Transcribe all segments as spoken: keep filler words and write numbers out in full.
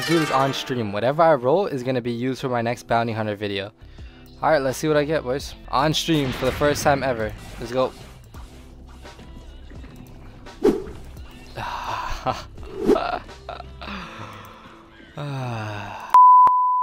let's do this on stream. Whatever I roll is going to be used for my next bounty hunter video. Alright, let's see what I get, boys. On stream for the first time ever. Let's go.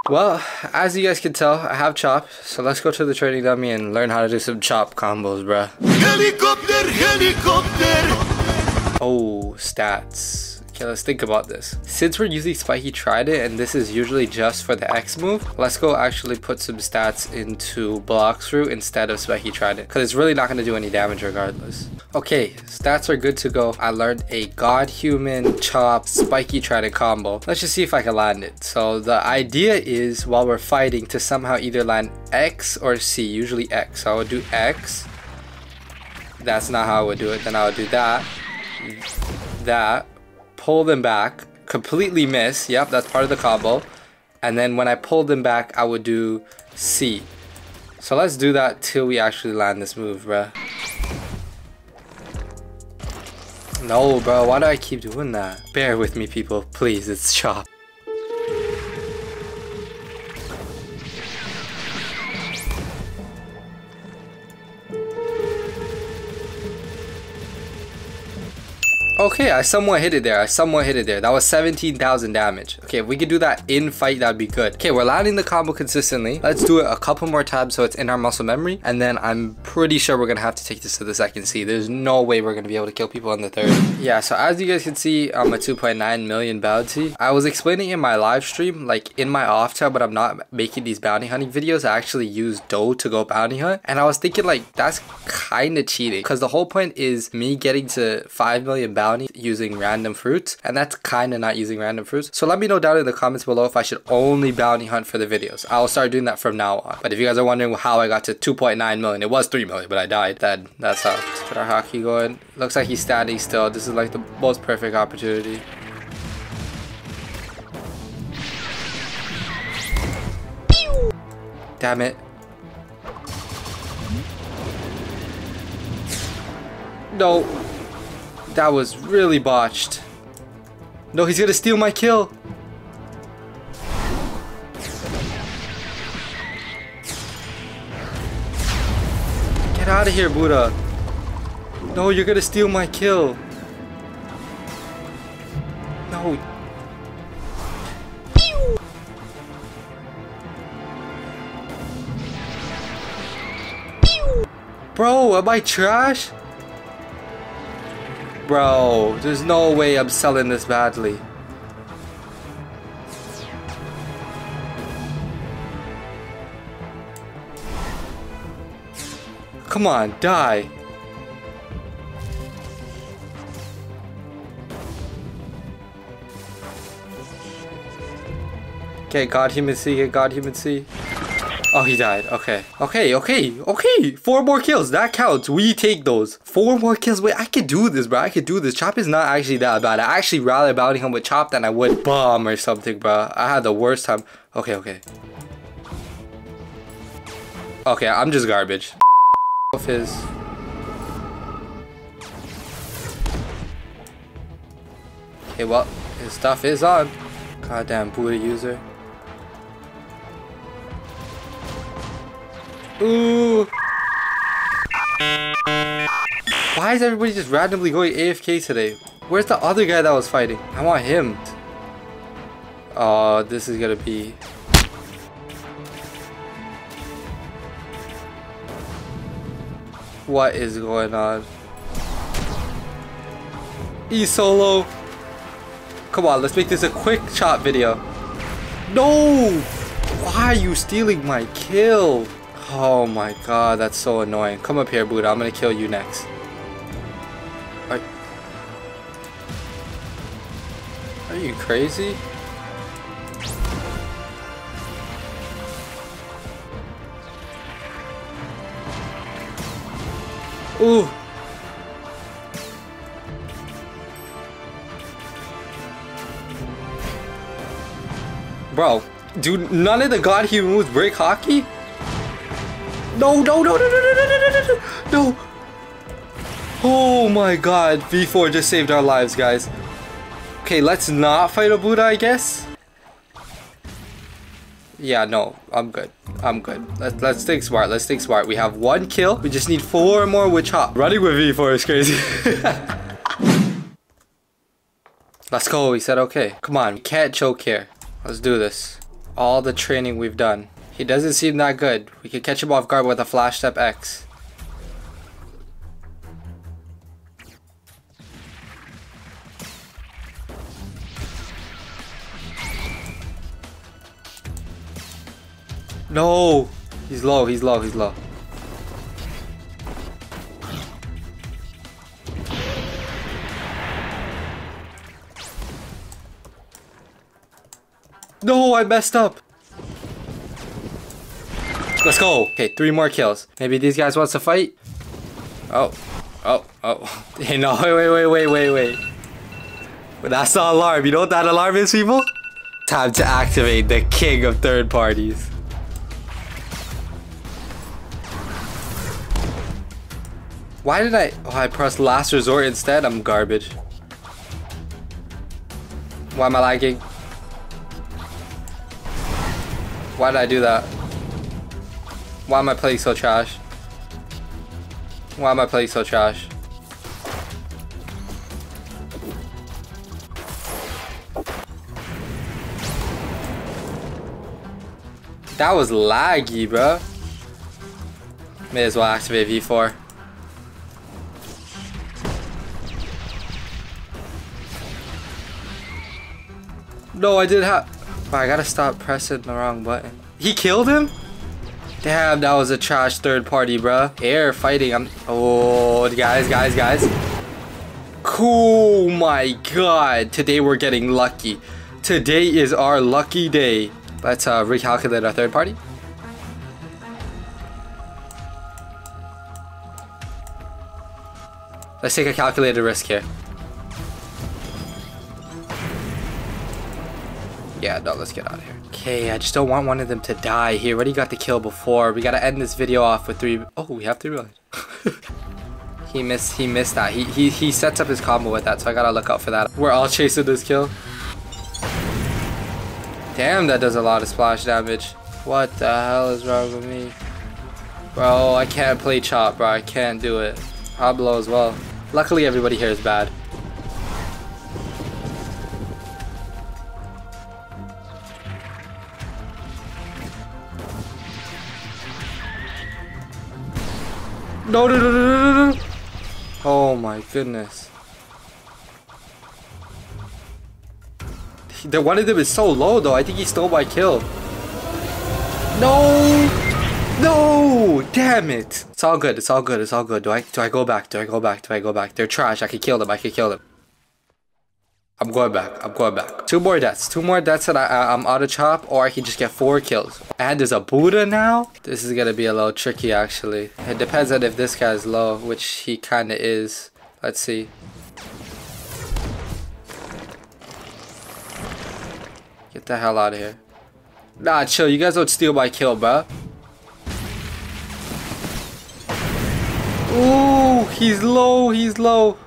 Well, as you guys can tell, I have CHOP, so let's go to the training dummy and learn how to do some CHOP combos, bruh. Helicopter, helicopter! Oh, stats. Okay, let's think about this. Since we're using Spiky Trident, and this is usually just for the X move, let's go actually put some stats into Blox Fruit instead of Spiky Trident, because it's really not going to do any damage regardless. Okay, stats are good to go. I learned a God Human CHOP Spiky Trident combo. Let's just see if I can land it. So the idea is while we're fighting to somehow either land X or C, usually X. So I would do X. That's not how I would do it. Then I would do that. That. Pull them back. Completely miss. Yep, that's part of the combo. And then when I pull them back, I would do C. So let's do that till we actually land this move, bruh. No, bro, why do I keep doing that? Bear with me, people, please, it's CHOP. Okay, I somewhat hit it there. I somewhat hit it there. That was seventeen thousand damage. Okay, if we could do that in fight, that'd be good. Okay, we're landing the combo consistently. Let's do it a couple more times so it's in our muscle memory. And then I'm pretty sure we're going to have to take this to the second C. There's no way we're going to be able to kill people on the third. Yeah, so as you guys can see, I'm a two point nine million bounty. I was explaining in my live stream, like in my off time, but I'm not making these bounty hunting videos. I actually use dough to go bounty hunt. And I was thinking like, that's kind of cheating. Because the whole point is me getting to five million bounty using random fruits, and that's kind of not using random fruits. So let me know down in the comments below if I should only bounty hunt for the videos. I'll start doing that from now on. But if you guys are wondering how I got to two point nine million, it was three million, but I died. Then that's how. Let's get our hockey going. Looks like he's standing still. This is like the most perfect opportunity. Damn it. No. That was really botched. No, he's gonna steal my kill. Get out of here, Buddha. No, you're gonna steal my kill. No. Bro, am I trash? Bro, there's no way I'm selling this badly. Come on, die. Okay, God Human C, get God Human C. Oh, he died. Okay. Okay, okay, okay. Four more kills. That counts. We take those. Four more kills. Wait, I could do this, bro. I could do this. CHOP is not actually that bad. I actually rather bounty him with CHOP than I would bomb or something, bro. I had the worst time. Okay, okay. Okay, I'm just garbage. Off his. Okay, well, his stuff is on. Goddamn Buddha user. Ooh. Why is everybody just randomly going A F K today? Where's the other guy that was fighting? I want him. Oh, this is gonna be... What is going on? E solo. Come on, let's make this a quick CHOP video. No! Why are you stealing my kill? Oh my god, that's so annoying. Come up here, Buddha. I'm gonna kill you next. Are, Are you crazy? Ooh. Bro, dude, none of the God Human moves break hockey? No, no, no, no, no, no, no, no, no, no. Oh my god, V four just saved our lives, guys. Okay, let's not fight a Buddha, I guess. Yeah, no, I'm good. I'm good. Let's, let's think smart. Let's think smart. We have one kill. We just need four more with Chop. Running with V four is crazy. Let's go. He said okay. Come on. Can't choke here. Let's do this. All the training we've done. He doesn't seem that good. We can catch him off guard with a flash step X. No! He's low, he's low, he's low. No, I messed up! Let's go! Okay, three more kills. Maybe these guys want to fight? Oh. Oh, oh. Hey, no, wait, wait, wait, wait, wait, wait. But that's the alarm. You know what that alarm is, people? Time to activate the king of third parties. Why did I... Oh, I pressed last resort instead? I'm garbage. Why am I lagging? Why did I do that? Why am I playing so trash? Why am I playing so trash? That was laggy, bro. May as well activate V four. No, I did have... Oh, I gotta stop pressing the wrong button. He killed him? Damn, that was a trash third party, bruh. Air fighting. I'm... Oh, guys, guys, guys. Cool, my God. Today we're getting lucky. Today is our lucky day. Let's uh, recalculate our third party. Let's take a calculated risk here. Yeah, no, let's get out of here. Okay, I just don't want one of them to die here. Already got the kill before. We gotta end this video off with three. Oh, we have three reload. he missed. He missed that. He he he sets up his combo with that, so I gotta look out for that. We're all chasing this kill. Damn, that does a lot of splash damage. What the hell is wrong with me, bro? I can't play Chop, bro. I can't do it. Pablo as well. Luckily, everybody here is bad. No, no, no, no, no. Oh my goodness. The one of them is so low though. I think he stole my kill. No! No! Damn it! It's all good. It's all good. It's all good. Do I do I go back? Do I go back? Do I go back? They're trash. I could kill them. I could kill them. I'm going back. I'm going back. Two more deaths. Two more deaths and I, I, I'm out of Chop, or I can just get four kills. And there's a Buddha now? This is going to be a little tricky, actually. It depends on if this guy's low, which he kind of is. Let's see. Get the hell out of here. Nah, chill. You guys don't steal my kill, bro. Ooh, he's low. He's low.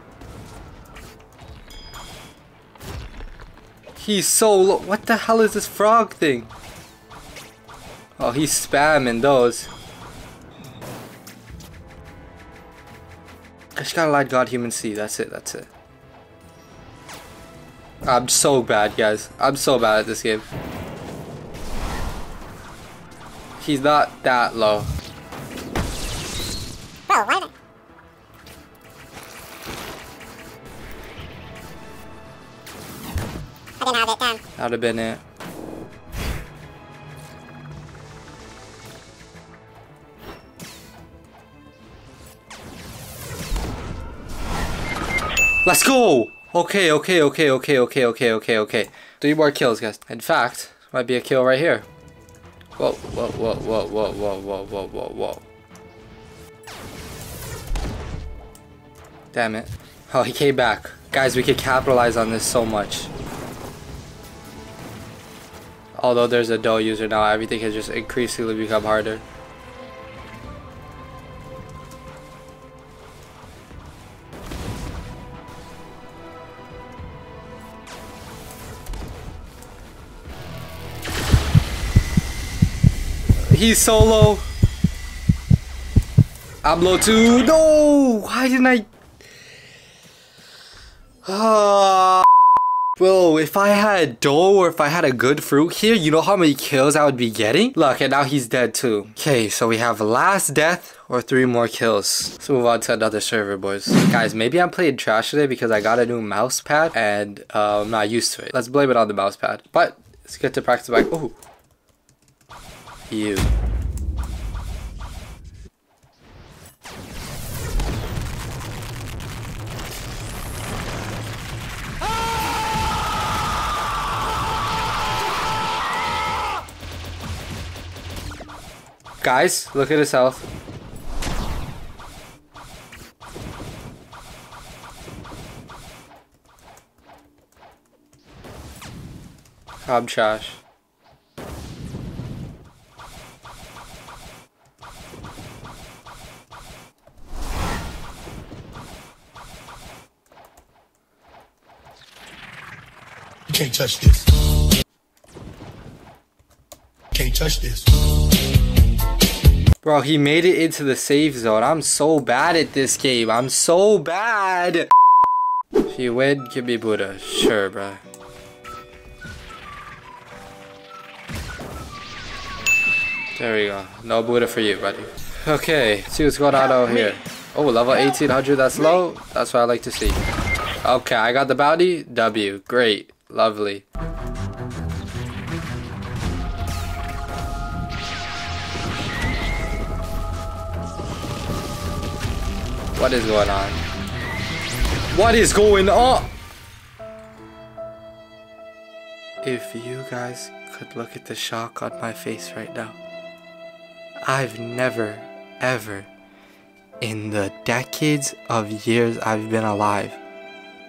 He's so low. What the hell is this frog thing? Oh, he's spamming those. I just gotta let God, human, see. That's it. That's it. I'm so bad, guys. I'm so bad at this game. He's not that low. Bro, why not? That would have been it. Let's go! Okay, okay, okay, okay, okay, okay, okay, okay. Three more kills, guys. In fact, might be a kill right here. Whoa, whoa, whoa, whoa, whoa, whoa, whoa, whoa, whoa, whoa. Damn it. Oh, he came back. Guys, we could capitalize on this so much. Although there's a dull user now, everything has just increasingly become harder. he's so low. I'm low too. No! Why didn't I? Uh, bro, if I had dough or if I had a good fruit here, you know how many kills I would be getting? Look, and now he's dead too. Okay, so we have last death or three more kills. Let's move on to another server, boys. Guys, maybe I'm playing trash today because I got a new mouse pad and uh, I'm not used to it. Let's blame it on the mouse pad. But it's good to practice back. Oh. You. Guys, look at his health. I'm trash. You can't touch this. Can't touch this. Bro, he made it into the safe zone. I'm so bad at this game. I'm so bad. If you win, give me Buddha. Sure, bro. There we go. No Buddha for you, buddy. Okay, see what's going on out here. Oh, level eighteen hundred. That's low. That's what I like to see. Okay, I got the bounty. W. Great. Lovely. What is going on? What is going on? If you guys could look at the shock on my face right now. I've never, ever, in the decades of years I've been alive,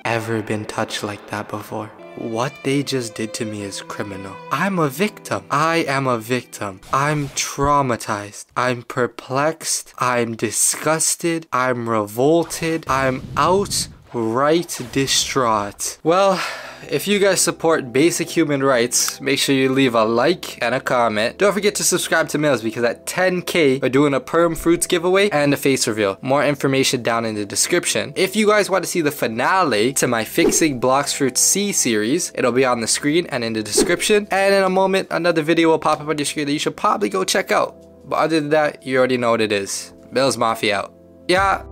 ever been touched like that before. What they just did to me is criminal. I'm a victim. I am a victim. I'm traumatized. I'm perplexed. I'm disgusted. I'm revolted. I'm outright distraught. Well, if you guys support basic human rights, make sure you leave a like and a comment. Don't forget to subscribe to Millz because at ten K, we're doing a perm fruits giveaway and a face reveal. More information down in the description. If you guys want to see the finale to my Fixing Blox Fruits C series, it'll be on the screen and in the description. And in a moment, another video will pop up on your screen that you should probably go check out. But other than that, you already know what it is. Millz Mafia out. Yeah.